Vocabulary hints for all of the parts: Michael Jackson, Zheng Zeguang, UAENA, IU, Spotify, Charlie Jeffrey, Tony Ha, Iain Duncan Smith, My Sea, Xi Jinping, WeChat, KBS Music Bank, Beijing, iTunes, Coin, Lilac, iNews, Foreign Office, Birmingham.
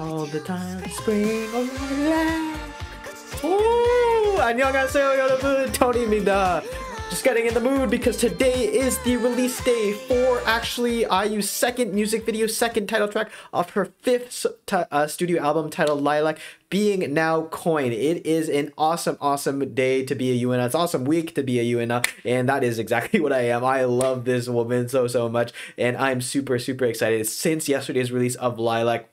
all the time, spring of my life. Ooh, 안녕하세요 여러분, Tony입니다. Just getting in the mood because today is the release day for actually IU's second music video, second title track of her fifth studio album titled Lilac, being now Coin. It is an awesome, awesome day to be a UAENA. It's an awesome week to be a UAENA, and that is exactly what I am. I love this woman so, so much, and I'm super, super excited. Since yesterday's release of Lilac,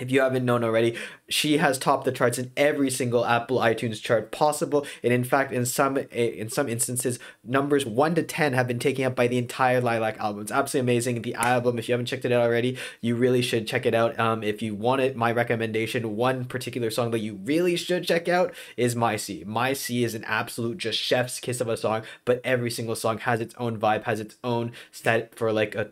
if you haven't known already, she has topped the charts in every single Apple iTunes chart possible, and in fact, in some instances, numbers 1 to 10 have been taken up by the entire Lilac album. It's absolutely amazing. The album, if you haven't checked it out already, you really should check it out. If you want it, my recommendation, one particular song that you really should check out is My Sea. My Sea is an absolute just chef's kiss of a song, but every single song has its own vibe, has its own set for like a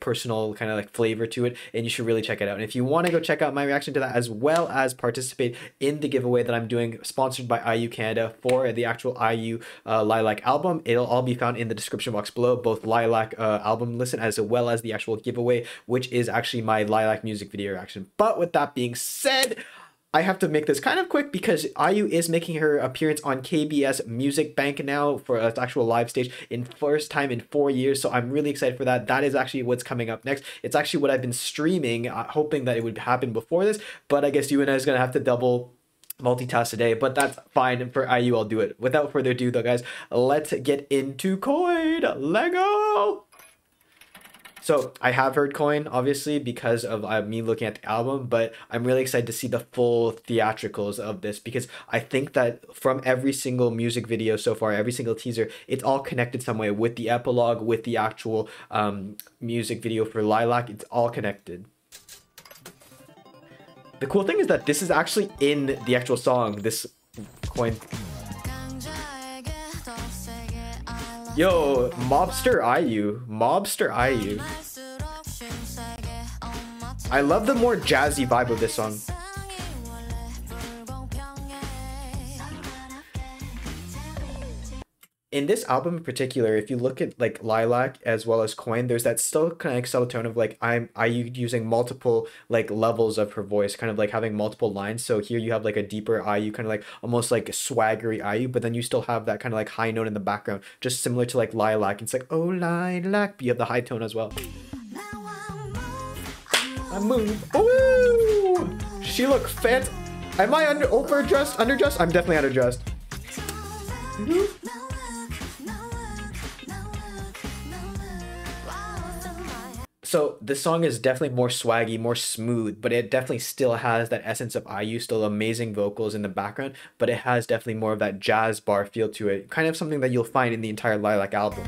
personal kind of like flavor to it, and you should really check it out. And if you want to go check out my reaction to that, as well as participate in the giveaway that I'm doing sponsored by IU Canada for the actual IU Lilac album. It'll all be found in the description box below, both Lilac album listen as well as the actual giveaway, which is actually my Lilac music video reaction. But with that being said, I have to make this kind of quick because IU is making her appearance on KBS Music Bank now for its actual live stage in first time in 4 years. So I'm really excited for that. That is actually what's coming up next. It's actually what I've been streaming, hoping that it would happen before this. But I guess UAENA is going to have to double multitask today, but that's fine. For IU, I'll do it. Without further ado though, guys, let's get into Coin. Lego! So I have heard Coin, obviously, because of me looking at the album, but I'm really excited to see the full theatricals of this because I think that from every single music video so far, every single teaser, it's all connected some way with the epilogue, with the actual music video for Lilac. It's all connected. The cool thing is that this is actually in the actual song, this Coin. Yo, Mobster IU. I love the more jazzy vibe of this song. In this album in particular, if you look at like Lilac as well as Coin, there's that still kind of subtle tone of like IU using multiple like levels of her voice, kind of like having multiple lines. So here you have like a deeper IU, kind of like almost like swaggery IU, but then you still have that kind of like high note in the background, just similar to like Lilac. It's like, oh Lilac, but you have the high tone as well. I move. Ooh, she look fancy. Am I overdressed? Underdressed? I'm definitely underdressed. So this song is definitely more swaggy, more smooth, but it definitely still has that essence of IU, still amazing vocals in the background, but it has definitely more of that jazz bar feel to it. Kind of something that you'll find in the entire Lilac album.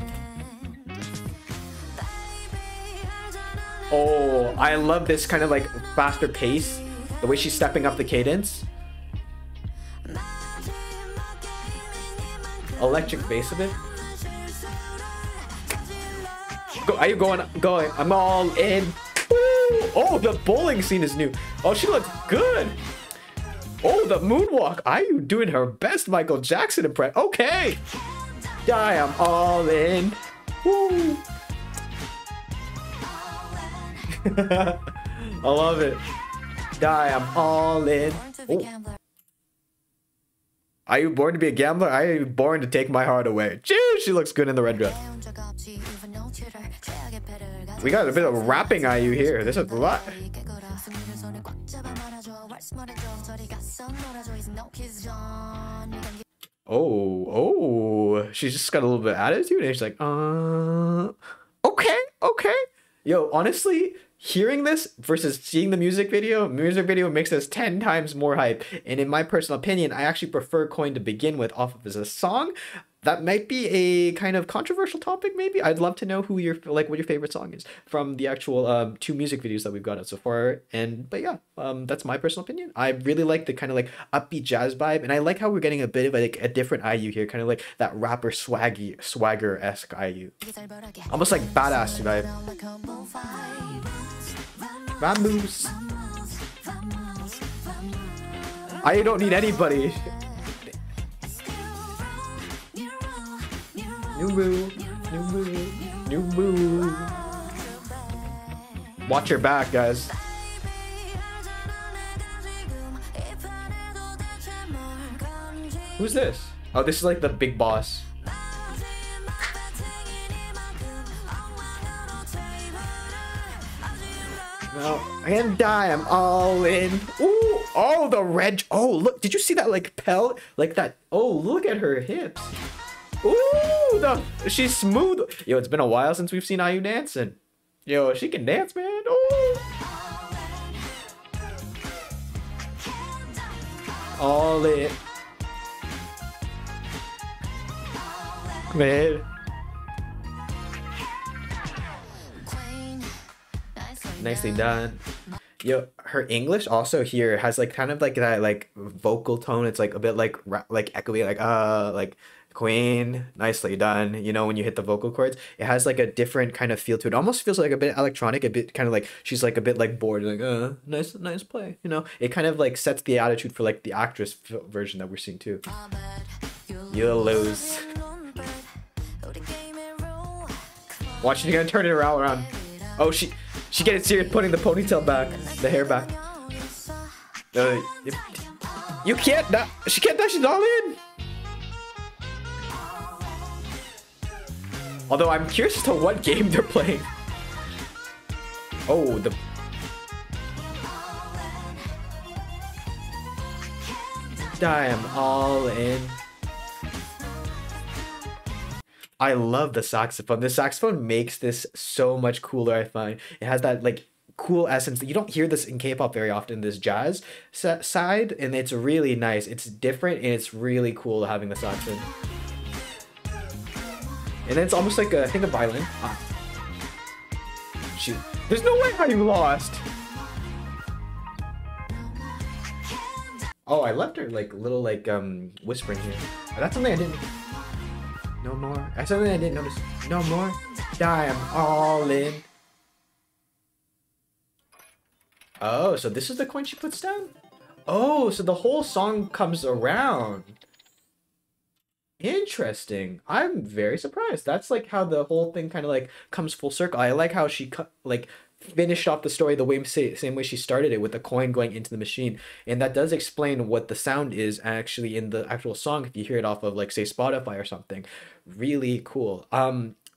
Oh, I love this kind of like faster pace, the way she's stepping up the cadence. Electric bass of it. Are you going? I'm all in. Woo! Oh, the bowling scene is new. Oh, she looks good. Oh, the moonwalk. Are you doing her best Michael Jackson impression? Okay. Yeah, I am all in. Woo. I love it. Die, I'm all in. Oh. Are you born to be a gambler? Are you born to take my heart away? Jeez, she looks good in the red dress. We got a bit of rapping IU here. This is a lot. Oh, she's just got a little bit of attitude and she's like, okay. Yo, honestly, hearing this versus seeing the music video makes this 10 times more hype. And in my personal opinion, I actually prefer Coin to begin with off of as a song. That might be a kind of controversial topic, maybe. I'd love to know who your what your favorite song is from the actual two music videos that we've got out so far. But yeah, that's my personal opinion. I really like the kind of like upbeat jazz vibe, and I like how we're getting a bit of like a different IU here, kind of like that rapper swagger-esque IU, almost like badass vibe. Vamos. I don't need anybody. New boo. Watch your back, guys. Who's this? Oh, this is like the big boss. Well, I didn't die. I'm all in. Ooh, oh, the red. Oh, look. Did you see that like pelt? Like that. Oh, look at her hips. Ooh, she's smooth. Yo, it's been a while since we've seen IU dancing. Yo, she can dance, man. Oh. All in. Man. Nicely done. Yo, her English also here has like kind of like that like vocal tone. It's like a bit like echoey, like Queen, nicely done. You know, when you hit the vocal cords, it has like a different kind of feel to it. Almost feels like a bit electronic, a bit kind of like she's like a bit like bored, like nice play. You know, it kind of like sets the attitude for like the actress version that we're seeing too. You'll lose. Watch, you're gonna turn it around. Oh, she getting serious, putting the ponytail back, the hair back. You can't die. She can't die. She's all in. Although I'm curious as to what game they're playing. Oh, the... I am all in. I love the saxophone. The saxophone makes this so much cooler, I find. It has that, like, cool essence. You don't hear this in K-pop very often, this jazz side, and it's really nice. It's different, and it's really cool having the saxophone. And then it's almost like a thing of violin. Ah. Shoot. There's no way how you lost. Oh, I left her like little like whispering here. Oh, that's something I didn't. No more. That's something I didn't notice. No more. Die, I'm all in. Oh, so this is the coin she puts down? Oh, so the whole song comes around. Interesting. I'm very surprised. That's like how the whole thing kind of like comes full circle. I like how she like finished off the story the way, same way she started it, with the coin going into the machine. And that does explain what the sound is actually in the actual song if you hear it off of like say Spotify or something. Really cool.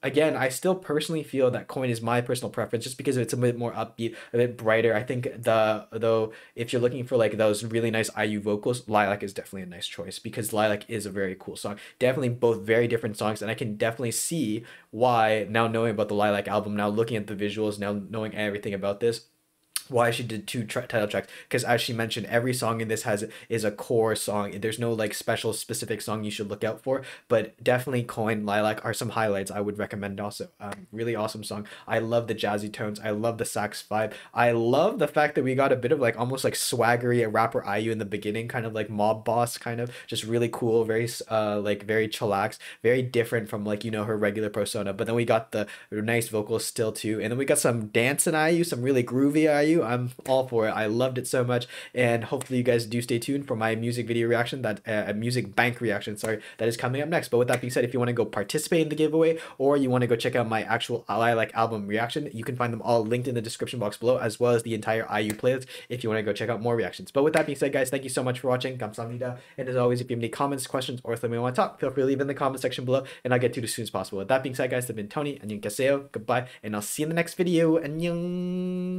Again, I still personally feel that Coin is my personal preference just because it's a bit more upbeat, a bit brighter. I think though if you're looking for like those really nice IU vocals, Lilac is definitely a nice choice because Lilac is a very cool song. Definitely both very different songs, and I can definitely see why, now knowing about the Lilac album, now looking at the visuals, now knowing everything about this, why she did two title tracks, because as she mentioned, every song in this is a core song. There's no like special specific song you should look out for, but definitely Coin, Lilac are some highlights I would recommend also. Really awesome song. I love the jazzy tones. I love the sax vibe. I love the fact that we got a bit of like almost like swaggery rapper IU in the beginning, kind of like mob boss kind of, just really cool, very like very chillax, very different from like, you know, her regular persona. But then we got the nice vocals still too, and then we got some dance in IU, some really groovy IU. I'm all for it. I loved it so much, and hopefully you guys do stay tuned for my music video reaction, that music bank reaction, sorry, that is coming up next. But with that being said, if you want to go participate in the giveaway, or you want to go check out my actual Lilac album reaction, you can find them all linked in the description box below, as well as the entire IU playlist if you want to go check out more reactions. But with that being said, guys, thank you so much for watching. Kamsahamnida. And as always, if you have any comments, questions, or something you want to talk, feel free to leave in the comment section below, and I'll get to it as soon as possible. With that being said, guys, I've been Tony, and annyeonghaseyo, goodbye, and I'll see you in the next video. Annyeong.